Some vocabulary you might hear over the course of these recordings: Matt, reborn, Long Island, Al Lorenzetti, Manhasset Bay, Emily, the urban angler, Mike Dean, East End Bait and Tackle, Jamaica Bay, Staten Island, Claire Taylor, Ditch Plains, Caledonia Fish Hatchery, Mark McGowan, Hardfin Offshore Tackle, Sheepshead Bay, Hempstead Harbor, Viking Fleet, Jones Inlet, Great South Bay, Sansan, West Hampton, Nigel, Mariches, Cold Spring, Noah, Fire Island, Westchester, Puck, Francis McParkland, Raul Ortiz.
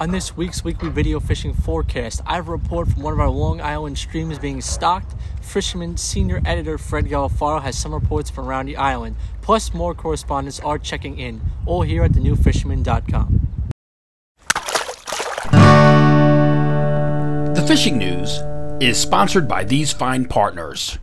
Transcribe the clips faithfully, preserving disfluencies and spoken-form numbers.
On this week's weekly video fishing forecast, I have a report from one of our Long Island streams being stocked. Fisherman Senior Editor Fred Golofaro has some reports from around the island. Plus, more correspondents are checking in, all here at the new fisherman dot com. The Fishing News is sponsored by these fine partners.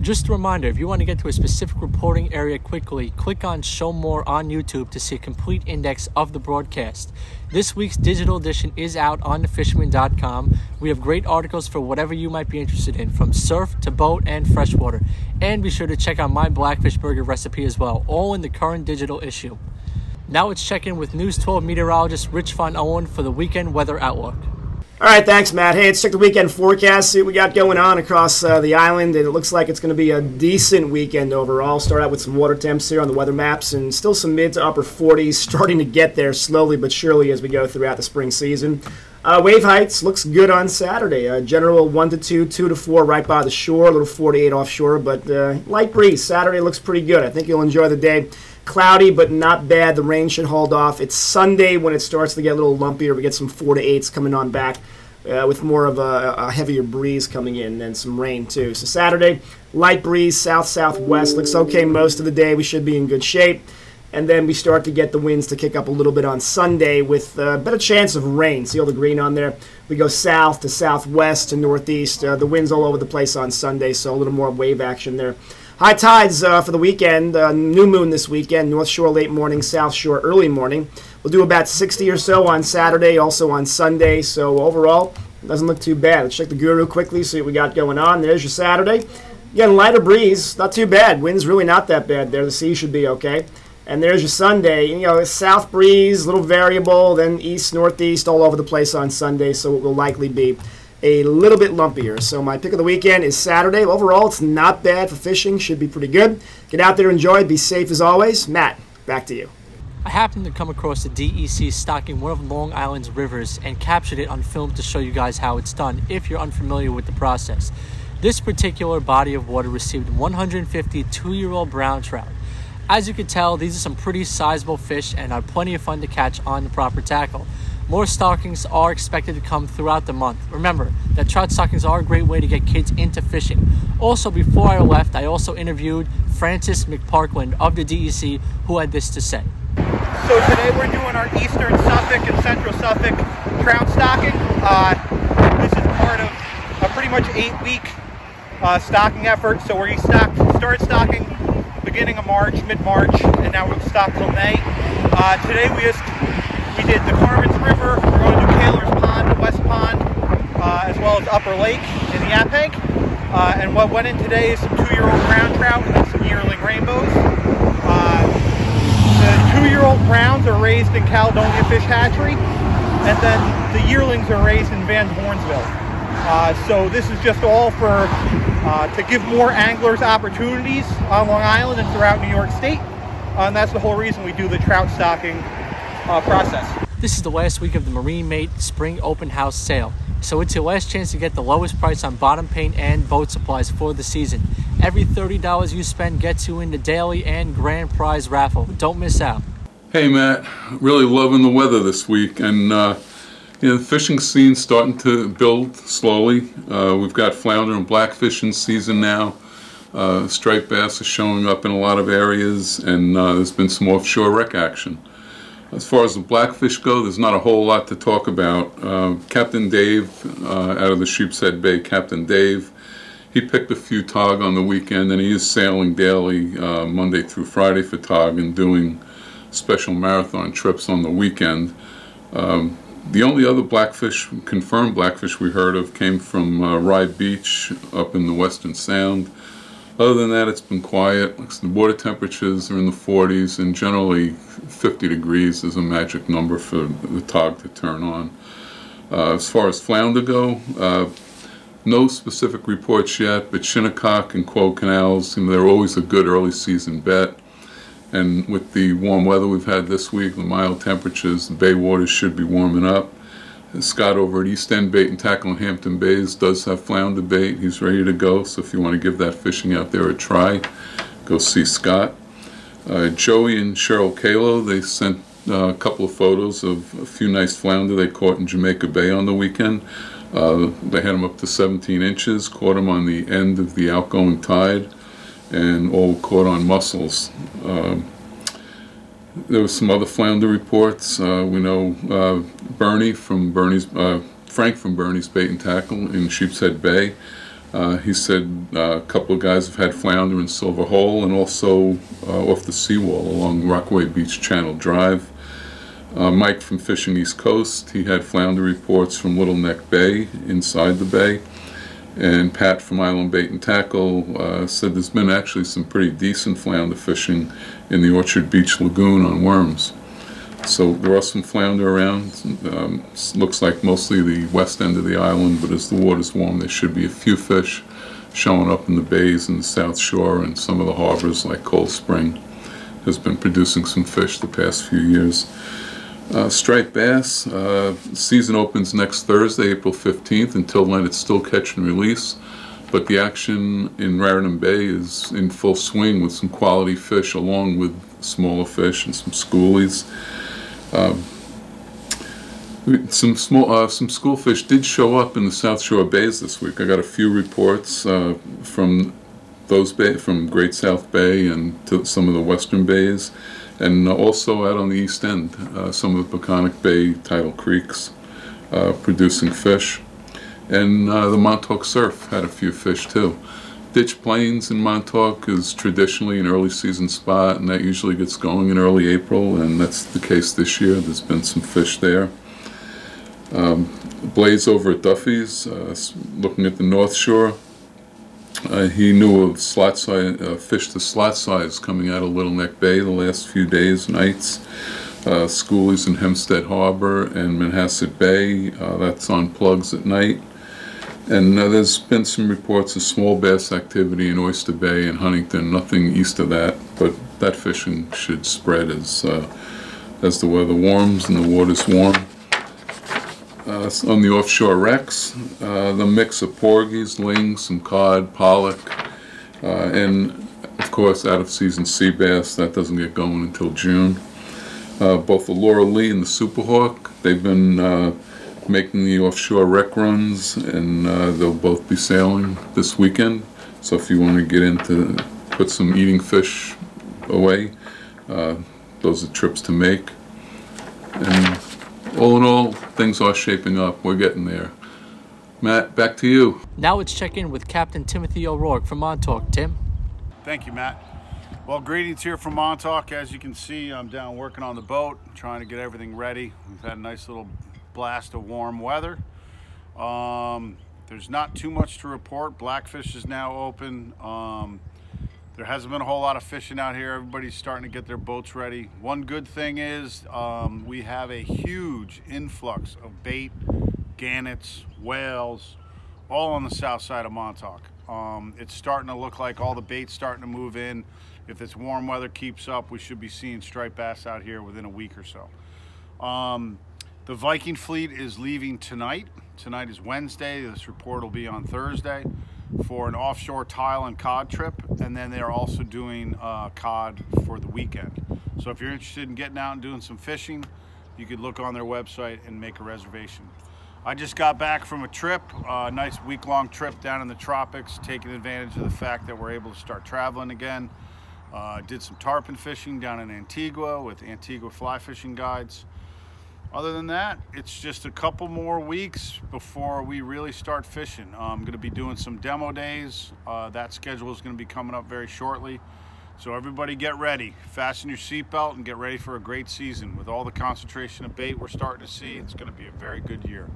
Just a reminder, if you want to get to a specific reporting area quickly, click on Show More on YouTube to see a complete index of the broadcast. This week's digital edition is out on the fisherman dot com. We have great articles for whatever you might be interested in, from surf to boat and freshwater. And be sure to check out my Blackfish Burger recipe as well, all in the current digital issue. Now let's check in with News twelve meteorologist Rich Von Ohlen for the weekend weather outlook. All right, thanks, Matt. Hey, let's check the weekend forecast, see what we got going on across uh, the island, and it looks like it's going to be a decent weekend overall. Start out with some water temps here on the weather maps, and still some mid to upper forties, starting to get there slowly but surely as we go throughout the spring season. Uh, wave heights looks good on Saturday. Uh, general one to two, two to four right by the shore, a little four to eight offshore, but uh, light breeze. Saturday looks pretty good. I think you'll enjoy the day. Cloudy, but not bad. The rain should hold off. It's Sunday when it starts to get a little lumpier. We get some four to eights coming on back uh, with more of a, a heavier breeze coming in and some rain, too. So Saturday, light breeze, south-southwest. Looks okay most of the day. We should be in good shape. And then we start to get the winds to kick up a little bit on Sunday with a better chance of rain. See all the green on there? We go south to southwest to northeast. Uh, the wind's all over the place on Sunday, so a little more wave action there. High tides uh, for the weekend, uh, new moon this weekend, North Shore late morning, South Shore early morning. We'll do about sixty or so on Saturday, also on Sunday. So overall, it doesn't look too bad. Let's check the Guru quickly, see what we got going on. There's your Saturday. Again, lighter breeze, not too bad. Wind's really not that bad there. The sea should be okay. And there's your Sunday. You know, south breeze, little variable, then east, northeast, all over the place on Sunday. So it will likely be a little bit lumpier. So my pick of the weekend is Saturday. Overall, it's not bad for fishing. Should be pretty good. Get out there, enjoy it. Be safe as always. Matt, back to you. I happened to come across the D E C stocking one of Long Island's rivers and captured it on film to show you guys how it's done if you're unfamiliar with the process. This particular body of water received one hundred fifty two-year-old brown trout. As you can tell, these are some pretty sizable fish and are plenty of fun to catch on the proper tackle. More stockings are expected to come throughout the month. Remember that trout stockings are a great way to get kids into fishing. Also, before I left, I also interviewed Francis McParkland of the D E C, who had this to say. So today we're doing our Eastern Suffolk and Central Suffolk trout stocking. Uh, this is part of a pretty much eight-week uh, stocking effort. So we stocked, start stocking beginning of March, mid-March, and now we've stocked till May. Uh, today we just We did the Carmen's River, we're going to do Kaler's Pond, West Pond, uh, as well as Upper Lake in the Yaphank. Uh, and what went in today is some two-year-old brown trout and then some yearling rainbows. Uh, the two-year-old browns are raised in Caledonia Fish Hatchery, and then the yearlings are raised in Van Hornsville. Uh, so this is just all for uh, to give more anglers opportunities on Long Island and throughout New York State. Uh, and that's the whole reason we do the trout stocking Uh, process. This is the last week of the Marine Mate Spring Open House sale, so it's your last chance to get the lowest price on bottom paint and boat supplies for the season. Every thirty dollars you spend gets you in the daily and grand prize raffle. Don't miss out. Hey Matt, really loving the weather this week, and uh, you know, the fishing scene's starting to build slowly. Uh, we've got flounder and blackfish in season now. Uh, striped bass are showing up in a lot of areas, and uh, there's been some offshore wreck action. As far as the blackfish go, there's not a whole lot to talk about. Uh, Captain Dave, uh, out of the Sheepshead Bay, Captain Dave, he picked a few tog on the weekend, and he is sailing daily uh, Monday through Friday for tog and doing special marathon trips on the weekend. Um, the only other blackfish, confirmed blackfish we heard of came from uh, Rye Beach up in the Western Sound. Other than that, it's been quiet. The water temperatures are in the forties, and generally fifty degrees is a magic number for the tog to turn on. Uh, as far as flounder go, uh, no specific reports yet, but Shinnecock and Quogue canals, you know, they're always a good early season bet. And with the warm weather we've had this week, the mild temperatures, the bay waters should be warming up. Scott over at East End Bait and Tackle in Hampton Bays does have flounder bait. He's ready to go, so if you want to give that fishing out there a try, go see Scott. Uh, Joey and Cheryl Kahlo, they sent uh, a couple of photos of a few nice flounder they caught in Jamaica Bay on the weekend. Uh, they had them up to seventeen inches, caught them on the end of the outgoing tide, and all caught on mussels. Uh, there were some other flounder reports. Uh, we know uh, Bernie from Bernie's, uh, Frank from Bernie's Bait and Tackle in Sheepshead Bay. Uh, he said uh, a couple of guys have had flounder in Silver Hole and also uh, off the seawall along Rockaway Beach Channel Drive. Uh, Mike from Fishing East Coast, he had flounder reports from Little Neck Bay inside the bay. And Pat from Island Bait and Tackle uh, said there's been actually some pretty decent flounder fishing in the Orchard Beach Lagoon on worms. So there are some flounder around. Um, looks like mostly the west end of the island, but as the water's warm there should be a few fish showing up in the bays in the South Shore, and some of the harbors like Cold Spring has been producing some fish the past few years. Uh, striped bass, uh, season opens next Thursday, April fifteenth. Until then it's still catch and release, but the action in Raritan Bay is in full swing with some quality fish along with smaller fish and some schoolies. Uh, some small, uh, some school fish did show up in the South Shore bays this week. I got a few reports uh, from those bay, from Great South Bay and to some of the western bays, and also out on the East End, uh, some of the Peconic Bay tidal creeks uh, producing fish, and uh, the Montauk surf had a few fish too. Ditch Plains in Montauk is traditionally an early season spot, and that usually gets going in early April, and that's the case this year. There's been some fish there. Um, Blaze over at Duffy's, uh, looking at the North Shore, uh, he knew of slot size, uh, fish to slot size coming out of Little Neck Bay the last few days, nights. Uh, schoolies in Hempstead Harbor and Manhasset Bay, uh, that's on plugs at night. And uh, there's been some reports of small bass activity in Oyster Bay and Huntington, nothing east of that, but that fishing should spread as, uh, as the weather warms and the water's warm. Uh, on the offshore wrecks, uh, the mix of porgies, ling, some cod, pollock, uh, and of course out-of-season sea bass, that doesn't get going until June. Uh, both the Laura Lee and the Superhawk, they've been uh, making the offshore wreck runs, and uh, they'll both be sailing this weekend. So if you want to get in to put some eating fish away, uh, those are trips to make. And all in all, things are shaping up. We're getting there. Matt, back to you. Now let's check in with Captain Timothy O'Rourke from Montauk. Tim. Thank you, Matt. Well, greetings here from Montauk. As you can see, I'm down working on the boat, trying to get everything ready. We've had a nice little blast of warm weather. Um, there's not too much to report. Blackfish is now open. Um, there hasn't been a whole lot of fishing out here. Everybody's starting to get their boats ready. One good thing is um, we have a huge influx of bait, gannets, whales, all on the south side of Montauk. Um, it's starting to look like all the bait's starting to move in. If this warm weather keeps up, we should be seeing striped bass out here within a week or so. Um, The Viking fleet is leaving tonight. Tonight is Wednesday. This report will be on Thursday for an offshore tile and cod trip. And then they're also doing uh, cod for the weekend. So if you're interested in getting out and doing some fishing, you could look on their website and make a reservation. I just got back from a trip, a nice week-long trip down in the tropics, taking advantage of the fact that we're able to start traveling again. Uh, did some tarpon fishing down in Antigua with Antigua Fly Fishing Guides. Other than that, it's just a couple more weeks before we really start fishing. I'm going to be doing some demo days. Uh, that schedule is going to be coming up very shortly. So everybody get ready. Fasten your seatbelt and get ready for a great season. With all the concentration of bait we're starting to see, it's going to be a very good year.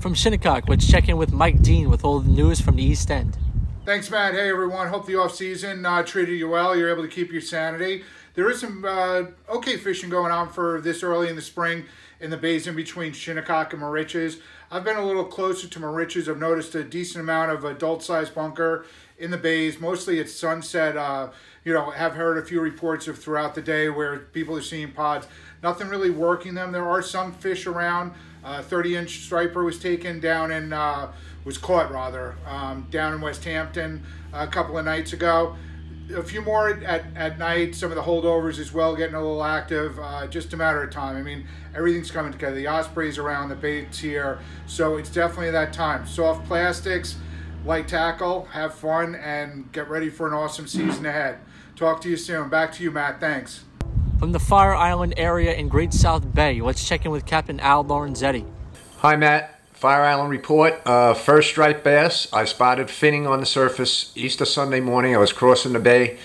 From Shinnecock, let's check in with Mike Dean with all the news from the East End. Thanks, Matt. Hey, everyone. Hope the off-season uh, treated you well. You're able to keep your sanity. There is some uh, okay fishing going on for this early in the spring in the bays in between Shinnecock and Mariches. I've been a little closer to Mariches. I've noticed a decent amount of adult-sized bunker in the bays. Mostly at sunset, uh, you know, have heard a few reports of throughout the day where people are seeing pods. Nothing really working them. There are some fish around. Uh, thirty inch striper was taken down in, uh, was caught rather, um, down in West Hampton a couple of nights ago. a few more at, at night, some of the holdovers as well getting a little active, uh, just a matter of time. I mean, everything's coming together. The osprey's around, the bait's here, so it's definitely that time. Soft plastics, light tackle, have fun, and get ready for an awesome season ahead. Talk to you soon. Back to you, Matt. Thanks. From the Fire Island area in Great South Bay, let's check in with Captain Al Lorenzetti. Hi, Matt. Fire Island report, uh, first striped bass. I spotted finning on the surface Easter Sunday morning. I was crossing the bay,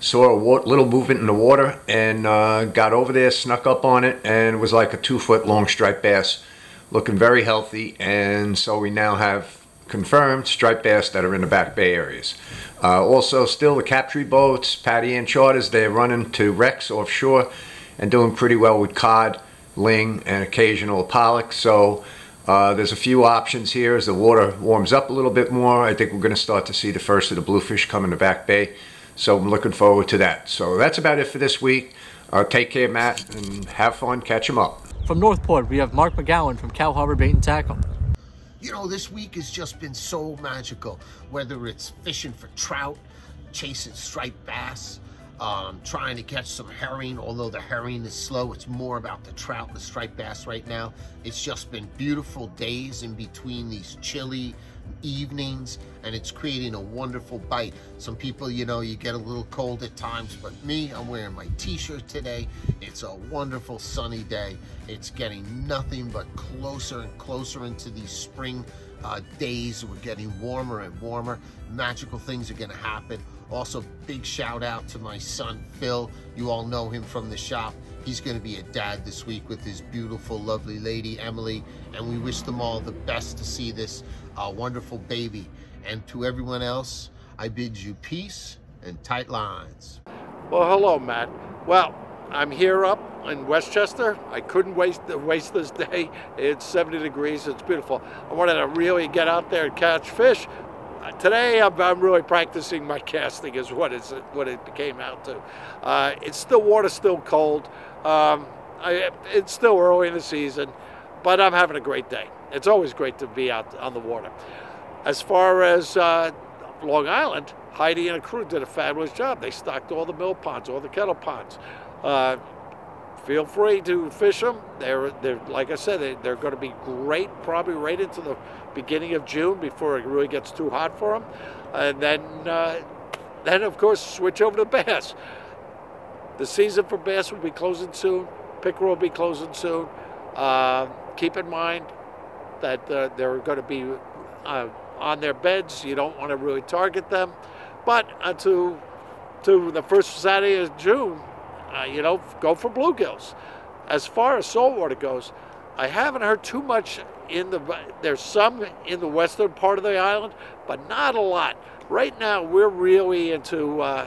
saw a wa little movement in the water, and uh, got over there, snuck up on it, and it was like a two-foot long striped bass, looking very healthy. And so we now have confirmed striped bass that are in the back bay areas. Uh, also, still the capture boats, Patty and Charters, they're running to wrecks offshore and doing pretty well with cod, ling, and occasional pollock. So Uh, there's a few options here as the water warms up a little bit more. I think we're going to start to see the first of the bluefish come in the back bay. So I'm looking forward to that. So that's about it for this week. Uh, take care, Matt, and have fun. Catch them up. From Northport, we have Mark McGowan from Cow Harbor Bait and Tackle. You know, this week has just been so magical, whether it's fishing for trout, chasing striped bass, um, trying to catch some herring, although the herring is slow. It's more about the trout and the striped bass right now. It's just been beautiful days in between these chilly evenings, and it's creating a wonderful bite. Some people, you know, you get a little cold at times, but me, I'm wearing my t-shirt today. It's a wonderful sunny day. It's getting nothing but closer and closer into these spring uh, days. We're getting warmer and warmer. Magical things are gonna happen. Also, big shout out to my son, Phil. You all know him from the shop. He's gonna be a dad this week with his beautiful, lovely lady, Emily, and we wish them all the best to see this uh, wonderful baby. And to everyone else, I bid you peace and tight lines. Well, hello, Matt. Well, I'm here up in Westchester. I couldn't waste, waste this day. It's seventy degrees, it's beautiful. I wanted to really get out there and catch fish. Today, I'm really practicing my casting is what, it's, what it came out to. Uh, it's still water, still cold. Um, I, it's still early in the season, but I'm having a great day. It's always great to be out on the water. As far as uh, Long Island, Heidi and her crew did a fabulous job. They stocked all the mill ponds, all the kettle ponds. Uh, feel free to fish them. They're, they're like I said, they, they're going to be great, probably right into the beginning of June before it really gets too hot for them. And then, uh, then of course, switch over to bass. The season for bass will be closing soon. Pickerel will be closing soon. Uh, keep in mind that uh, they're going to be uh, on their beds. You don't want to really target them. But uh, to, to the first Saturday of June, Uh, you know, go for bluegills. As far as saltwater goes, I haven't heard too much in the, there's some in the western part of the island, but not a lot. Right now, we're really into uh,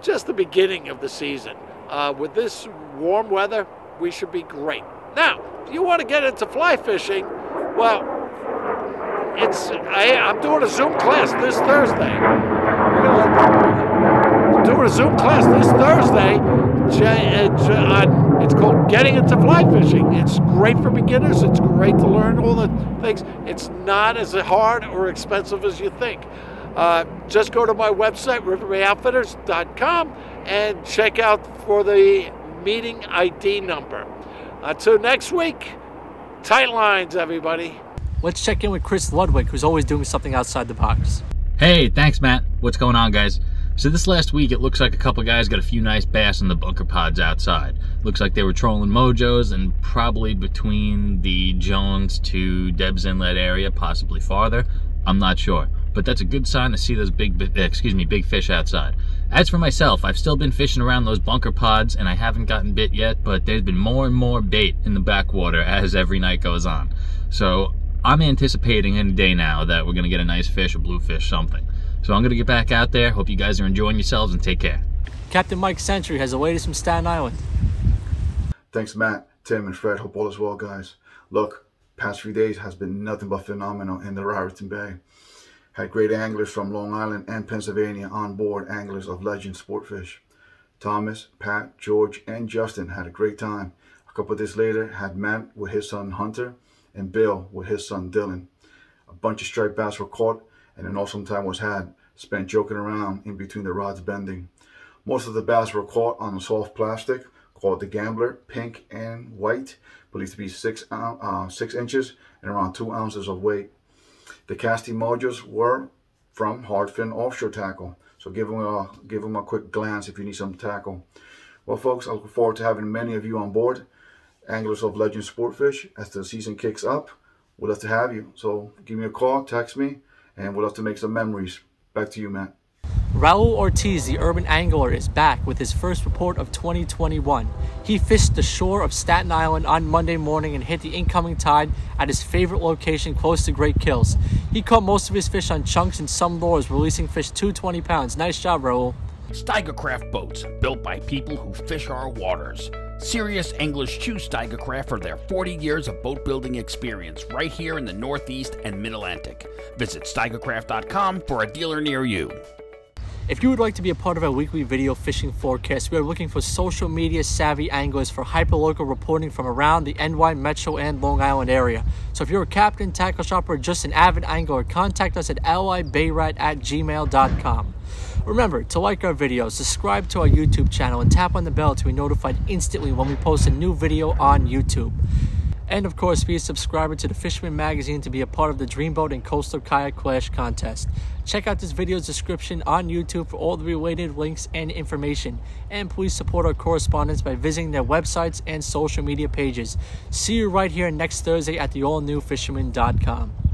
just the beginning of the season. Uh, with this warm weather, we should be great. Now, if you want to get into fly fishing, well, it's, I, I'm doing a Zoom class this Thursday. I'm doing a Zoom class this Thursday. It's called Getting Into Fly Fishing. It's great for beginners. It's great to learn all the things. It's not as hard or expensive as you think. Uh, just go to my website, river bay outfitters dot com, and check out for the meeting I D number. Until next week, tight lines, everybody. Let's check in with Chris Ludwig, who's always doing something outside the box. Hey, thanks, Matt. What's going on, guys? So this last week, it looks like a couple guys got a few nice bass in the bunker pods outside. Looks like they were trolling Mojo's and probably between the Jones to Debs Inlet area, possibly farther. I'm not sure, but that's a good sign to see those big, excuse me, big fish outside. As for myself, I've still been fishing around those bunker pods and I haven't gotten bit yet, but there's been more and more bait in the backwater as every night goes on. So I'm anticipating any day now that we're gonna get a nice fish, a bluefish, something. So I'm gonna get back out there. Hope you guys are enjoying yourselves and take care. Captain Mike Sentry has the latest from Staten Island. Thanks, Matt, Tim, and Fred. Hope all is well, guys. Look, past few days has been nothing but phenomenal in the Raritan Bay. Had great anglers from Long Island and Pennsylvania on board Anglers of Legend Sportfish. Thomas, Pat, George, and Justin had a great time. A couple of days later, had Matt with his son Hunter and Bill with his son Dylan. A bunch of striped bass were caught, and an awesome time was had, spent joking around in between the rods bending. Most of the bass were caught on a soft plastic called the Gambler, pink and white, believed to be six, uh, six inches and around two ounces of weight. The casting modules were from hardfin offshore tackle. So give them, a, give them a quick glance if you need some tackle. Well, folks, I look forward to having many of you on board Anglers of Legend Sportfish as the season kicks up. We'd love to have you. So give me a call, text me, and we'd love to make some memories. Back to you, Matt. Raul Ortiz, the urban angler, is back with his first report of twenty twenty-one. He fished the shore of Staten Island on Monday morning and hit the incoming tide at his favorite location close to Great Kills. He caught most of his fish on chunks and some lures, releasing fish two hundred twenty pounds. Nice job, Raul. Steigercraft boats, built by people who fish our waters. Serious anglers choose Steigercraft for their forty years of boat building experience right here in the Northeast and Mid-Atlantic. Visit Steigercraft dot com for a dealer near you. If you would like to be a part of our weekly video fishing forecast, we are looking for social media savvy anglers for hyperlocal reporting from around the N Y Metro and Long Island area. So if you're a captain, tackle shopper, or just an avid angler, contact us at l i bayrat at gmail dot com. Remember to like our videos, subscribe to our YouTube channel, and tap on the bell to be notified instantly when we post a new video on YouTube. And of course, be a subscriber to the Fisherman Magazine to be a part of the Dreamboat and Coastal Kayak Clash contest. Check out this video's description on YouTube for all the related links and information. And please support our correspondents by visiting their websites and social media pages. See you right here next Thursday at the all new fisherman dot com.